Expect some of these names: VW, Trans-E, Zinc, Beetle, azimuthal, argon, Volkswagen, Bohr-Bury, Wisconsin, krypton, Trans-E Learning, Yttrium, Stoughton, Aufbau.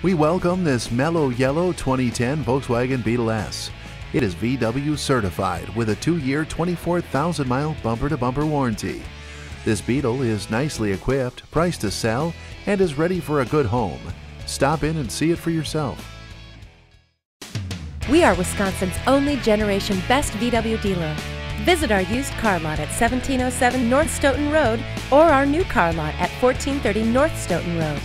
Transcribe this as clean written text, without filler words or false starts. We welcome this mellow yellow 2010 Volkswagen Beetle S. It is VW certified with a 2-year, 24,000-mile bumper-to-bumper warranty. This Beetle is nicely equipped, priced to sell, and is ready for a good home. Stop in and see it for yourself. We are Wisconsin's only generation best VW dealer. Visit our used car lot at 1707 North Stoughton Road or our new car lot at 1430 North Stoughton Road.